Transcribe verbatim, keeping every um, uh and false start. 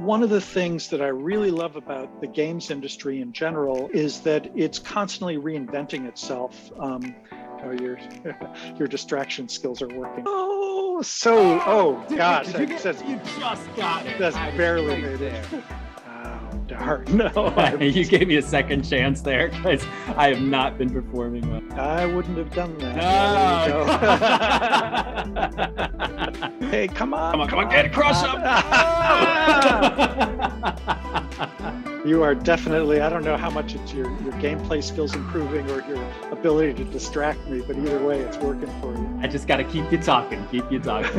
One of the things that I really love about the games industry in general is that it's constantly reinventing itself. Um, oh, your your distraction skills are working. Oh, so oh, oh gosh, you, get, says, you just got it. That's I barely made it. Oh darn! No, you gave me a second chance there because I have not been performing well. I wouldn't have done that. No. Hey, come on, come on, come on, get across up. You are definitely, I don't know how much it's your, your gameplay skills improving or your ability to distract me, but either way, it's working for you. I just got to keep you talking, keep you talking.